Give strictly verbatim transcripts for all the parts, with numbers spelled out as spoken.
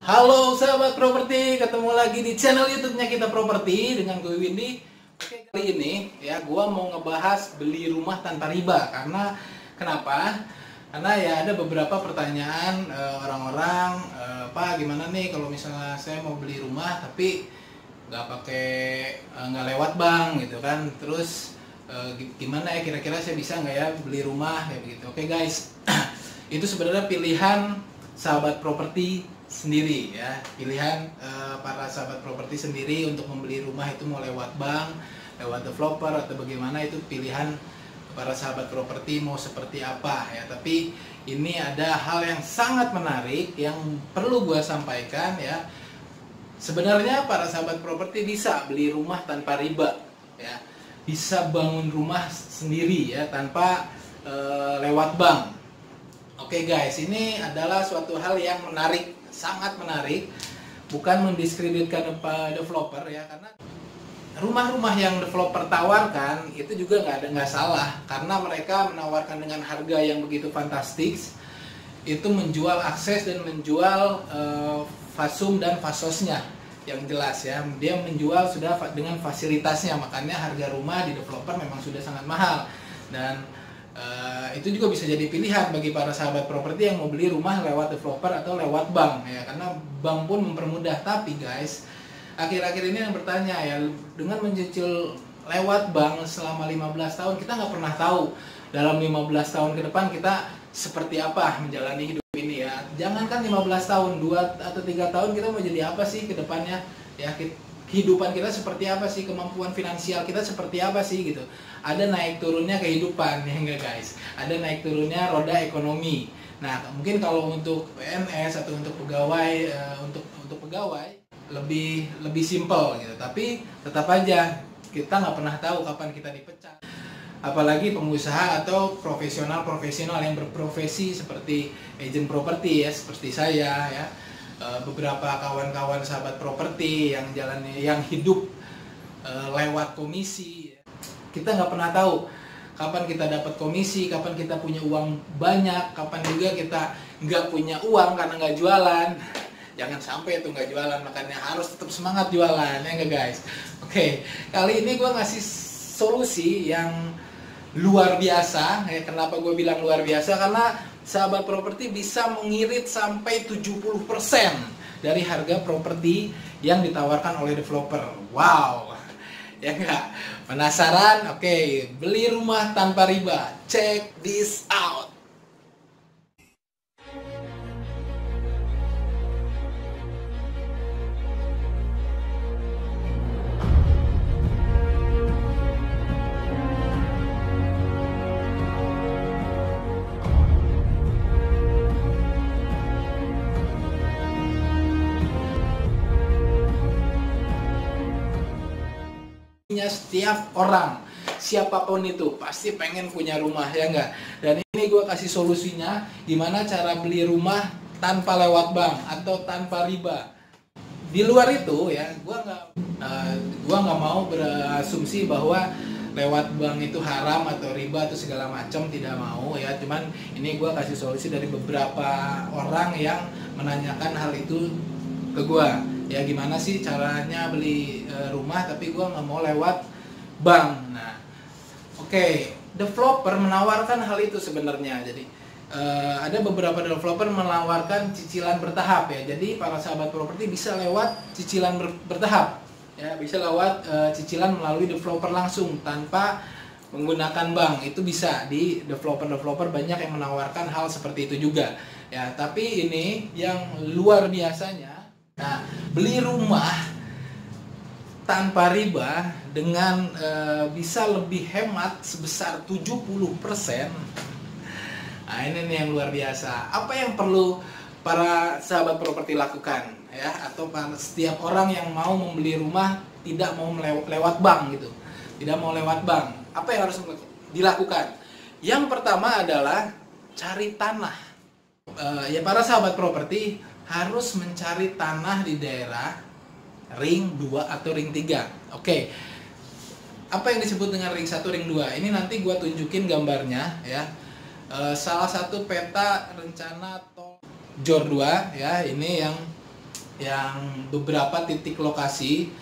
Halo sahabat properti, ketemu lagi di channel YouTube-nya kita Properti dengan gue Windy. Oke, kali ini ya gue mau ngebahas beli rumah tanpa riba. Karena kenapa? Karena ya ada beberapa pertanyaan orang-orang, e, e, Pak gimana nih kalau misalnya saya mau beli rumah tapi nggak pakai nggak e, lewat bank gitu kan? Terus e, gimana ya kira-kira saya bisa nggak ya beli rumah kayak begitu? Oke guys, itu sebenarnya pilihan sahabat properti sendiri ya, pilihan uh, para sahabat properti sendiri untuk membeli rumah itu mau lewat bank, lewat developer atau bagaimana, itu pilihan para sahabat properti mau seperti apa ya. Tapi ini ada hal yang sangat menarik yang perlu gua sampaikan ya. Sebenarnya para sahabat properti bisa beli rumah tanpa riba ya, bisa bangun rumah sendiri ya tanpa uh, lewat bank. Oke guys, ini adalah suatu hal yang menarik, sangat menarik, bukan mendiskreditkan developer ya, karena rumah-rumah yang developer tawarkan itu juga nggak ada nggak salah, karena mereka menawarkan dengan harga yang begitu fantastis, itu menjual akses dan menjual uh, fasum dan fasosnya yang jelas ya, dia menjual sudah dengan fasilitasnya, makanya harga rumah di developer memang sudah sangat mahal dan Uh, itu juga bisa jadi pilihan bagi para sahabat properti yang mau beli rumah lewat developer atau lewat bank ya, karena bank pun mempermudah. Tapi guys, akhir-akhir ini yang bertanya ya, dengan mencicil lewat bank selama lima belas tahun, kita nggak pernah tahu dalam lima belas tahun ke depan kita seperti apa menjalani hidup ini ya. Jangankan lima belas tahun, dua atau tiga tahun kita mau jadi apa sih ke depannya ya, kehidupan kita seperti apa sih, kemampuan finansial kita seperti apa sih gitu. Ada naik turunnya kehidupan ya enggak guys, ada naik turunnya roda ekonomi. Nah mungkin kalau untuk P N S atau untuk pegawai uh, untuk untuk pegawai lebih lebih simpel gitu, tapi tetap aja kita nggak pernah tahu kapan kita dipecat. Apalagi pengusaha atau profesional-profesional yang berprofesi seperti agent properti ya, seperti saya ya, beberapa kawan-kawan sahabat properti yang jalannya yang hidup lewat komisi. Kita nggak pernah tahu kapan kita dapat komisi, kapan kita punya uang banyak, kapan juga kita nggak punya uang karena nggak jualan. Jangan sampai itu nggak jualan, makanya harus tetap semangat jualan ya nggak guys. Oke, kali ini gue ngasih solusi yang luar biasa ya. Kenapa gue bilang luar biasa? Karena sahabat properti bisa mengirit sampai tujuh puluh persen dari harga properti yang ditawarkan oleh developer. Wow. Ya enggak? Penasaran? Oke, beli rumah tanpa riba. Check this out. Setiap orang, siapapun itu pasti pengen punya rumah ya enggak. Dan ini gue kasih solusinya, gimana cara beli rumah tanpa lewat bank atau tanpa riba. Di luar itu ya, gue nggak uh, gue nggak mau berasumsi bahwa lewat bank itu haram atau riba atau segala macam, tidak mau ya. Cuman ini gue kasih solusi dari beberapa orang yang menanyakan hal itu ke gue. Ya gimana sih caranya beli e, rumah tapi gue nggak mau lewat bank. Nah, oke, okay. Developer menawarkan hal itu sebenarnya. Jadi e, ada beberapa developer menawarkan cicilan bertahap ya. Jadi para sahabat properti bisa lewat cicilan ber, bertahap ya, bisa lewat e, cicilan melalui developer langsung tanpa menggunakan bank. Itu bisa di developer-developer banyak yang menawarkan hal seperti itu juga ya. Tapi ini yang luar biasanya. Nah, beli rumah tanpa riba dengan e, bisa lebih hemat sebesar tujuh puluh persen. Nah, ini nih yang luar biasa. Apa yang perlu para sahabat properti lakukan ya, atau para, setiap orang yang mau membeli rumah tidak mau lewat bank gitu. Tidak mau lewat bank. Apa yang harus dilakukan? Yang pertama adalah cari tanah. E, ya para sahabat properti harus mencari tanah di daerah ring dua atau ring tiga. Oke. Apa yang disebut dengan ring satu, ring dua? Ini nanti gua tunjukin gambarnya ya. E, salah satu peta rencana tol Jor dua ya, ini yang yang beberapa titik lokasi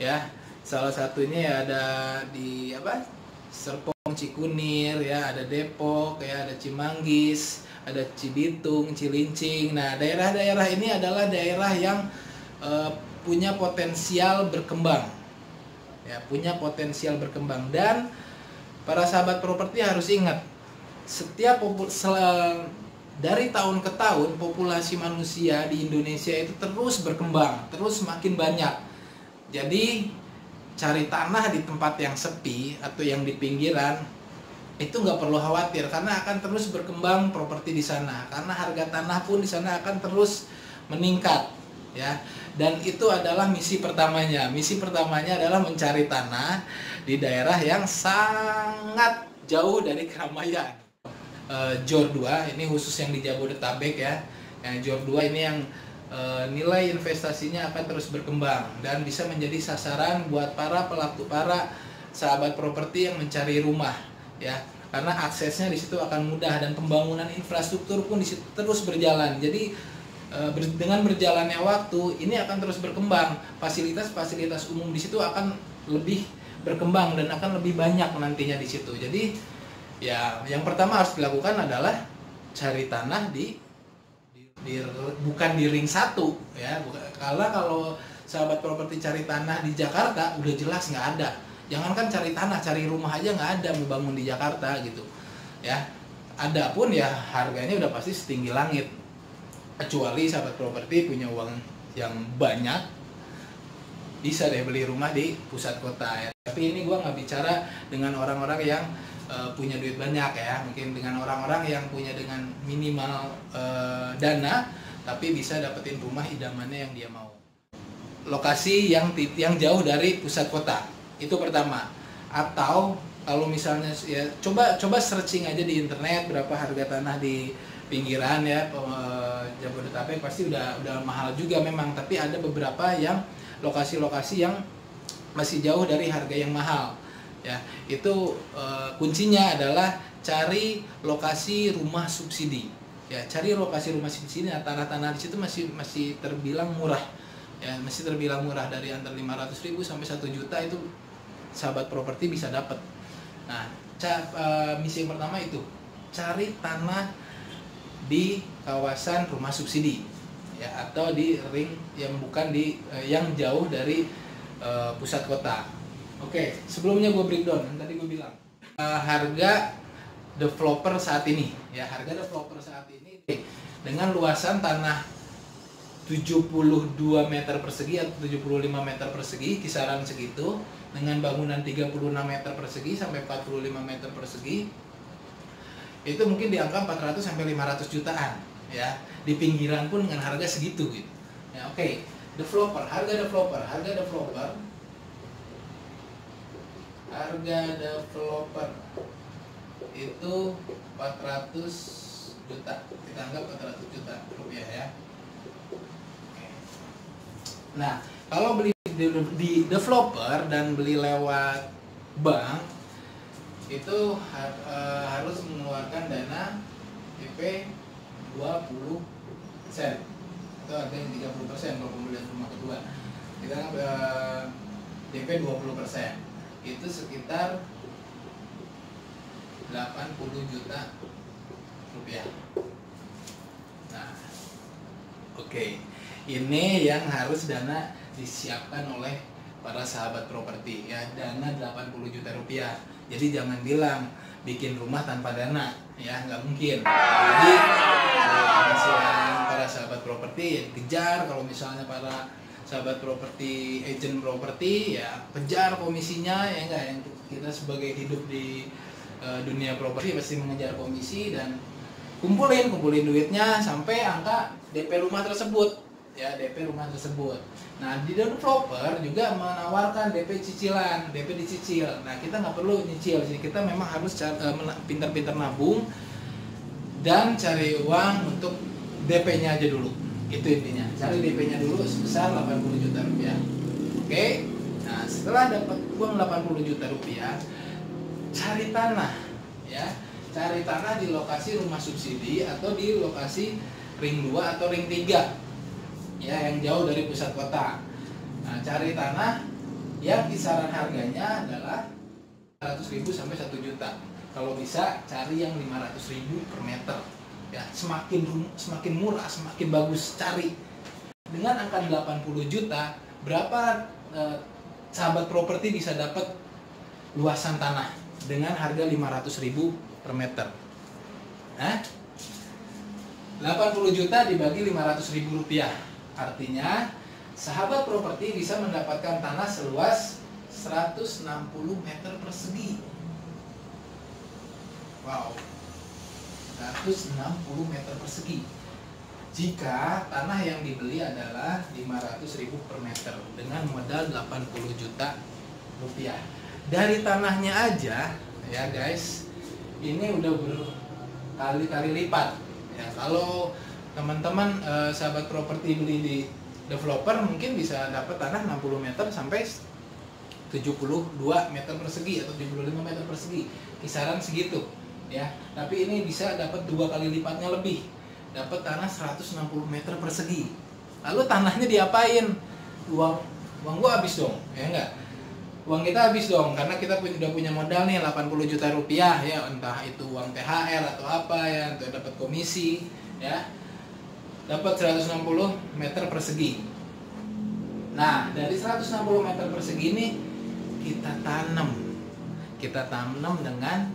ya, salah satunya ya ada di apa Serpong, Cikunir ya, ada Depok ya, ada Cimanggis, ada Cibitung, Cilincing. Nah daerah-daerah ini adalah daerah yang e, punya potensial berkembang ya, punya potensial berkembang. Dan para sahabat properti harus ingat, setiap dari tahun ke tahun populasi manusia di Indonesia itu terus berkembang, terus makin banyak. Jadi cari tanah di tempat yang sepi atau yang di pinggiran itu nggak perlu khawatir, karena akan terus berkembang properti di sana, karena harga tanah pun di sana akan terus meningkat ya. Dan itu adalah misi pertamanya. Misi pertamanya adalah mencari tanah di daerah yang sangat jauh dari keramaian. Jor dua ini khusus yang di Jabodetabek ya. Jor dua ini yang e, nilai investasinya akan terus berkembang dan bisa menjadi sasaran buat para pelaku, para sahabat properti yang mencari rumah ya, karena aksesnya di situ akan mudah dan pembangunan infrastruktur pun di situ terus berjalan. Jadi e, ber, dengan berjalannya waktu ini akan terus berkembang, fasilitas-fasilitas umum di situ akan lebih berkembang dan akan lebih banyak nantinya di situ. Jadi ya, yang pertama harus dilakukan adalah cari tanah di, di, di bukan di ring satu ya. Karena kalau sahabat properti cari tanah di Jakarta udah jelas nggak ada. Jangankan cari tanah, cari rumah aja nggak ada mau bangun di Jakarta gitu ya. Ada pun ya harganya udah pasti setinggi langit. Kecuali sahabat properti punya uang yang banyak, bisa deh beli rumah di pusat kota ya. Tapi ini gua nggak bicara dengan orang-orang yang punya duit banyak ya, mungkin dengan orang-orang yang punya dengan minimal e, dana tapi bisa dapetin rumah idamannya yang dia mau. Lokasi yang yang jauh dari pusat kota itu pertama, atau kalau misalnya ya coba coba searching aja di internet berapa harga tanah di pinggiran ya e, Jabodetabek pasti udah udah mahal juga memang, tapi ada beberapa yang lokasi-lokasi yang masih jauh dari harga yang mahal. Ya, itu e, kuncinya adalah cari lokasi rumah subsidi. Ya, cari lokasi rumah subsidi. Nah, tanah-tanah di situ masih masih terbilang murah. Ya, masih terbilang murah, dari antara lima ratus ribu sampai satu juta itu sahabat properti bisa dapat. Nah, ca, e, misi yang pertama itu cari tanah di kawasan rumah subsidi. Ya, atau di ring yang bukan di e, yang jauh dari e, pusat kota. Oke, sebelumnya gue breakdown, tadi gue bilang uh, harga developer saat ini ya, harga developer saat ini dengan luasan tanah tujuh puluh dua meter persegi atau tujuh puluh lima meter persegi, kisaran segitu, dengan bangunan tiga puluh enam meter persegi sampai empat puluh lima meter persegi, itu mungkin di angka empat ratus sampai lima ratus jutaan ya, di pinggiran pun dengan harga segitu gitu ya. Oke, developer, harga developer, harga developer harga developer itu empat ratus juta, kita anggap empat ratus juta rupiah ya. Nah, kalau beli di developer dan beli lewat bank itu harus mengeluarkan dana I P dua puluh persen atau ada yang tiga puluh persen kalau pembelian rumah kedua, kita anggap eh, D P dua puluh persen, itu sekitar delapan puluh juta rupiah. Nah, oke, okay. Ini yang harus dana disiapkan oleh para sahabat properti ya, dana delapan puluh juta rupiah. Jadi jangan bilang bikin rumah tanpa dana ya, nggak mungkin. Jadi para sahabat properti kejar, kalau misalnya para sahabat properti, agent properti ya kejar komisinya ya, enggak, yang kita sebagai hidup di e, dunia properti pasti mengejar komisi dan kumpulin kumpulin duitnya sampai angka D P rumah tersebut ya, D P rumah tersebut. Nah, di developer juga menawarkan D P cicilan, D P dicicil. Nah, kita nggak perlu nyicil, jadi kita memang harus pintar-pintar nabung dan cari uang untuk D P-nya aja dulu. Itu intinya, cari D P-nya dulu sebesar delapan puluh juta rupiah. Oke, nah setelah dapat uang delapan puluh juta rupiah, cari tanah ya, cari tanah di lokasi rumah subsidi atau di lokasi ring dua atau ring tiga ya, yang jauh dari pusat kota. Nah, cari tanah yang kisaran harganya adalah seratus ribu sampai satu juta. Kalau bisa cari yang lima ratus ribu per meter. Ya, semakin semakin murah, semakin bagus cari. Dengan angka delapan puluh juta, berapa eh, sahabat properti bisa dapat luasan tanah dengan harga lima ratus ribu per meter? Nah, delapan puluh juta dibagi lima ratus ribu rupiah, artinya sahabat properti bisa mendapatkan tanah seluas seratus enam puluh meter persegi. Wow, seratus enam puluh meter persegi. Jika tanah yang dibeli adalah lima ratus ribu per meter dengan modal delapan puluh juta rupiah. Dari tanahnya aja ya guys, ini udah berkali-kali lipat. Ya, kalau teman-teman eh, sahabat properti beli di developer mungkin bisa dapat tanah enam puluh meter sampai tujuh puluh dua meter persegi atau tujuh puluh lima meter persegi, kisaran segitu ya. Tapi ini bisa dapat dua kali lipatnya lebih, dapat tanah seratus enam puluh meter persegi. Lalu tanahnya diapain? Uang uang gua habis dong, ya enggak? Uang kita habis dong, karena kita pun udah punya modal nih delapan puluh juta rupiah ya, entah itu uang T H R atau apa ya, atau dapat komisi ya, dapat seratus enam puluh meter persegi. Nah, dari seratus enam puluh meter persegi ini kita tanam, kita tanam dengan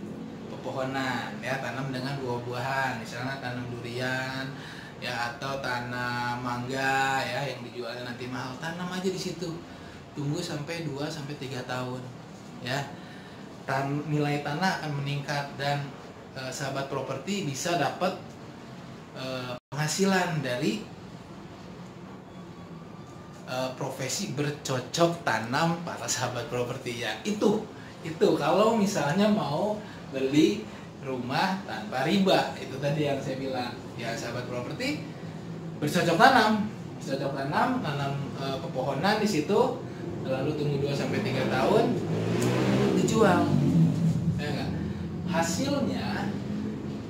pepohonan ya, tanam dengan buah-buahan, misalnya tanam durian ya, atau tanam mangga ya, yang dijualnya nanti mahal, tanam aja di situ. Tunggu sampai dua sampai tiga tahun ya, Tan nilai tanah akan meningkat dan e, sahabat properti bisa dapat e, penghasilan dari e, profesi bercocok tanam para sahabat properti ya. Itu itu kalau misalnya mau beli rumah tanpa riba, itu tadi yang saya bilang ya, sahabat properti bercocok tanam, bercocok tanam tanam e, pepohonan di situ. Lalu tunggu dua sampai tiga tahun dijual. Ya enggak? Hasilnya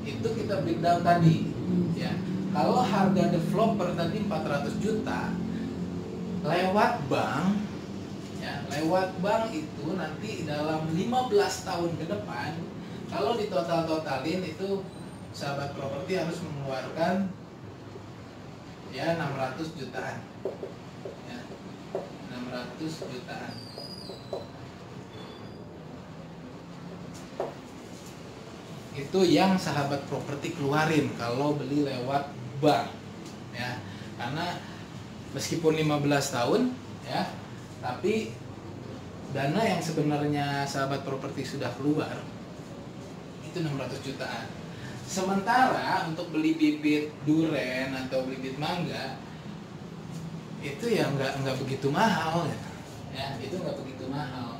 itu kita breakdown tadi ya. Kalau harga developer tadi empat ratus juta, lewat bank ya, lewat bank itu nanti dalam lima belas tahun ke depan kalau ditotal-totalin itu sahabat properti harus mengeluarkan ya enam ratus jutaan. Ya. enam ratus jutaan. Itu yang sahabat properti keluarin kalau beli lewat bank ya. Karena meskipun lima belas tahun ya, tapi dana yang sebenarnya sahabat properti sudah keluar itu enam ratus jutaan. Sementara untuk beli bibit duren atau bibit mangga itu ya nggak nggak begitu mahal ya, ya itu nggak begitu mahal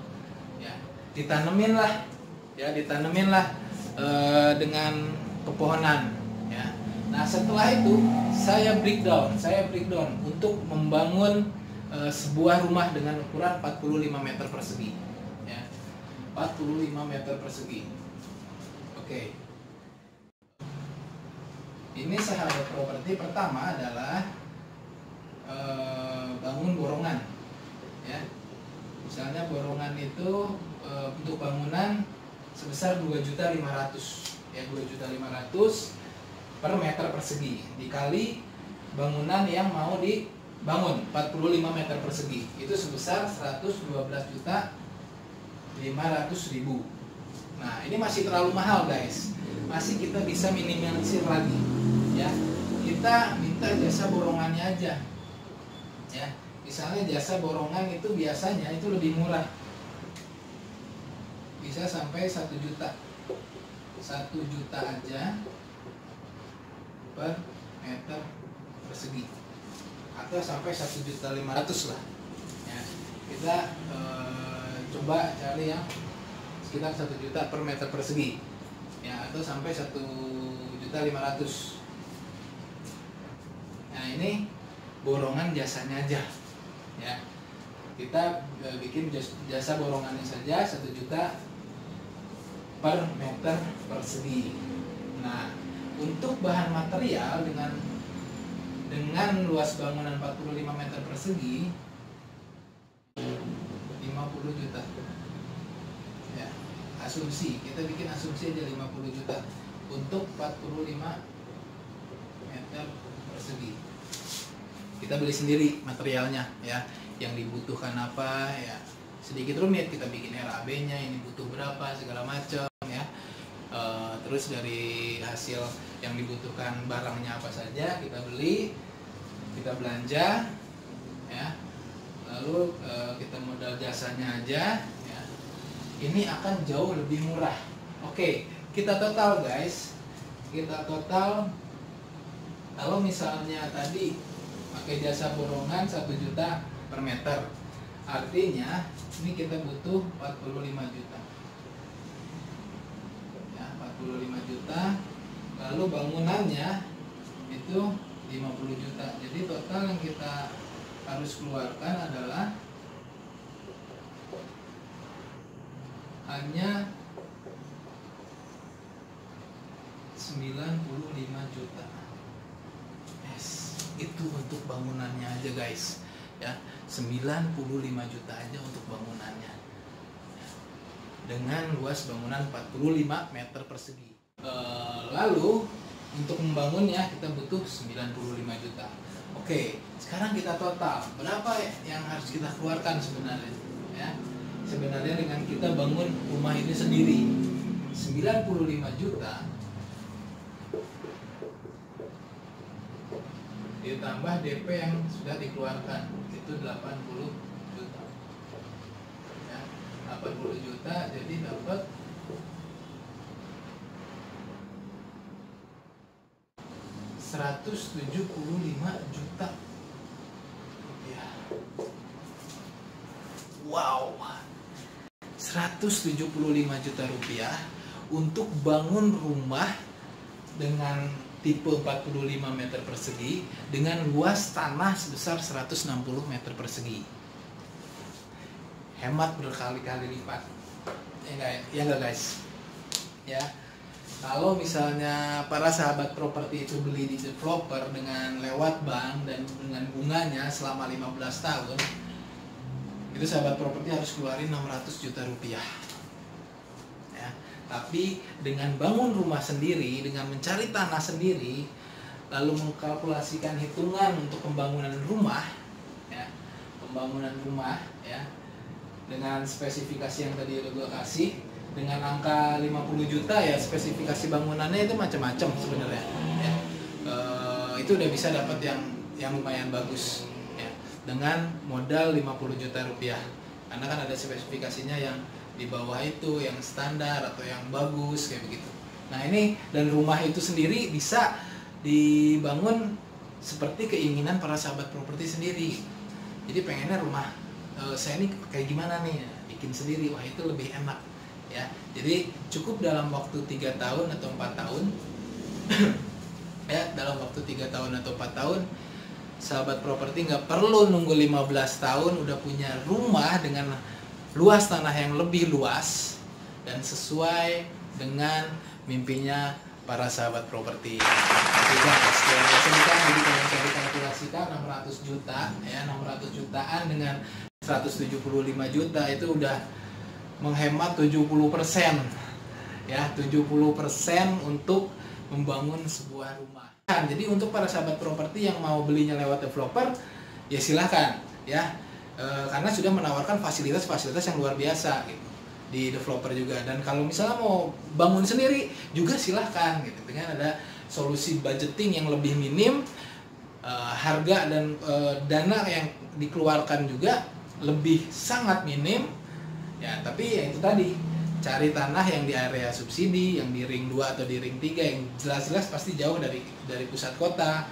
ya, ditanemin lah ya, ditanemin lah e, dengan pepohonan ya. Nah setelah itu saya breakdown saya breakdown untuk membangun e, sebuah rumah dengan ukuran empat puluh lima meter persegi ya, empat puluh lima meter persegi. Oke, ini sahabat properti pertama adalah E, bangun borongan ya, misalnya borongan itu e, untuk bangunan sebesar dua juta lima ratus ribu ya, dua juta lima ratus ribu per meter persegi dikali bangunan yang mau dibangun empat puluh lima meter persegi itu sebesar seratus dua belas juta lima ratus ribu. Nah ini masih terlalu mahal guys, masih kita bisa minimalisir lagi ya, kita minta jasa borongannya aja ya. Misalnya jasa borongan itu biasanya itu lebih murah, bisa sampai satu juta, satu juta aja per meter persegi atau sampai satu juta lima ratus lah ya. Kita e, coba cari yang sekitar satu juta per meter persegi ya, atau sampai satu juta lima ratus. Nah ini borongan jasanya aja ya, kita e, bikin jasa borongannya saja satu juta per meter persegi. Nah untuk bahan material dengan e, dengan luas bangunan empat puluh lima meter persegi lima puluh juta. Ya, asumsi, kita bikin asumsi aja lima puluh juta untuk empat puluh lima meter persegi. Kita beli sendiri materialnya ya, yang dibutuhkan apa ya. Sedikit rumit, kita bikin R A B-nya, ini butuh berapa segala macam ya. E, terus dari hasil yang dibutuhkan barangnya apa saja, kita beli, kita belanja ya, lalu e, kita modal jasanya aja ya, ini akan jauh lebih murah. Oke, kita total guys, kita total kalau misalnya tadi pakai jasa borongan satu juta per meter, artinya ini kita butuh empat puluh lima juta ya, empat puluh lima juta, lalu bangunannya itu lima puluh juta. Jadi total yang kita harus keluarkan adalah hanya sembilan puluh lima juta. Yes, itu untuk bangunannya aja guys ya, sembilan puluh lima juta aja untuk bangunannya dengan luas bangunan empat puluh lima meter persegi. E, lalu untuk membangunnya kita butuh sembilan puluh lima juta. Oke, sekarang kita total berapa yang harus kita keluarkan sebenarnya ya, sebenarnya dengan kita bangun rumah ini sendiri sembilan puluh lima juta ditambah D P yang sudah dikeluarkan itu delapan puluh juta ya, delapan puluh juta, jadi dapat seratus tujuh puluh lima juta ya. Wow, seratus tujuh puluh lima juta rupiah untuk bangun rumah dengan tipe empat puluh lima meter persegi dengan luas tanah sebesar seratus enam puluh meter persegi. Hemat berkali-kali lipat ya enggak, ya enggak guys ya. Kalau misalnya para sahabat properti itu beli di developer dengan lewat bank dan dengan bunganya selama lima belas tahun, itu sahabat properti harus keluarin enam ratus juta rupiah ya. Tapi dengan bangun rumah sendiri, dengan mencari tanah sendiri, lalu mengkalkulasikan hitungan untuk pembangunan rumah ya, pembangunan rumah ya, dengan spesifikasi yang tadi udah gue kasih, dengan angka lima puluh juta ya, spesifikasi bangunannya itu macam-macam sebenarnya ya. E, itu udah bisa dapat yang yang lumayan bagus ya, dengan modal lima puluh juta rupiah, karena kan ada spesifikasinya yang di bawah itu yang standar atau yang bagus kayak begitu. Nah ini, dan rumah itu sendiri bisa dibangun seperti keinginan para sahabat properti sendiri. Jadi pengennya rumah e, saya ini kayak gimana nih, bikin sendiri, wah itu lebih enak ya. Jadi cukup dalam waktu tiga tahun atau empat tahun ya, dalam waktu tiga tahun atau empat tahun sahabat properti nggak perlu nunggu lima belas tahun udah punya rumah dengan luas tanah yang lebih luas dan sesuai dengan mimpinya para sahabat properti. Juga setelah disediakan, jadi kalian cari kalkulasikan enam ratus juta ya, enam ratus jutaan dengan seratus tujuh puluh lima juta itu udah menghemat tujuh puluh persen ya, tujuh puluh persen untuk membangun sebuah rumah. Jadi untuk para sahabat properti yang mau belinya lewat developer ya silahkan ya, e, karena sudah menawarkan fasilitas-fasilitas yang luar biasa gitu di developer juga. Dan kalau misalnya mau bangun sendiri juga silahkan gitu, dengan ada solusi budgeting yang lebih minim, e, harga dan e, dana yang dikeluarkan juga lebih sangat minim. Ya, tapi ya itu tadi, cari tanah yang di area subsidi, yang di ring dua atau di ring tiga yang jelas-jelas pasti jauh dari dari pusat kota.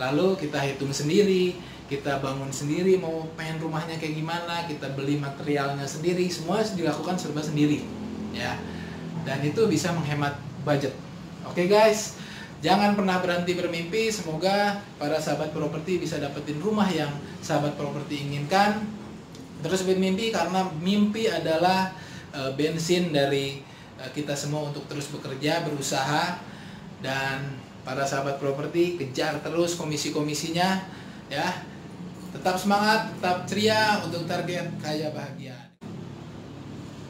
Lalu kita hitung sendiri, kita bangun sendiri, mau pengen rumahnya kayak gimana, kita beli materialnya sendiri, semua dilakukan serba sendiri ya. Dan itu bisa menghemat budget. Oke guys, jangan pernah berhenti bermimpi. Semoga para sahabat properti bisa dapetin rumah yang sahabat properti inginkan. Terus bermimpi, karena mimpi adalah e, bensin dari e, kita semua untuk terus bekerja, berusaha, dan para sahabat properti, kejar terus komisi-komisinya ya. Tetap semangat, tetap ceria untuk target Kaya Bahagia.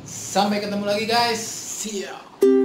Sampai ketemu lagi guys. See ya.